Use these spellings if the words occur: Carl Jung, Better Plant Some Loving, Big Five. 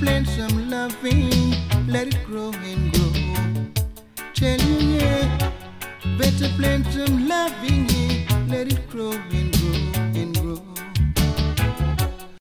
Better plant some loving, let it grow and grow. Tell you, yeah, better plant some loving, yeah, let it grow and grow.